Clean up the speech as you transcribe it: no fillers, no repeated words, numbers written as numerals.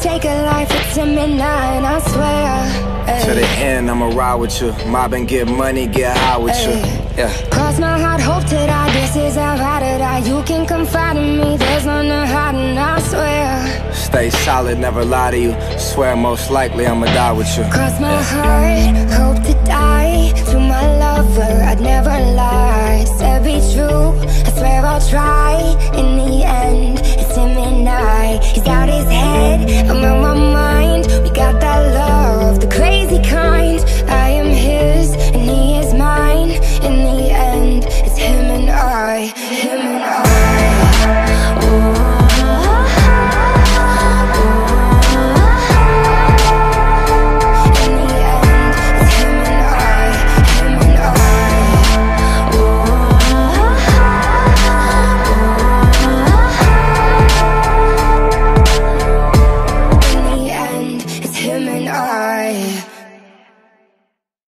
take a life at 10 midnight, I swear. To the end, I'ma ride with you. Mob and get money, get high with you. Yeah. Cross my heart, hope to die. This is how I did I. You can confide in me. There's none to hide, and I swear. Stay solid, never lie to you. Swear, most likely I'ma die with you. Cross my heart, hope to die. To my lover, I'd never lie. Said be true. I swear I'll try in the end.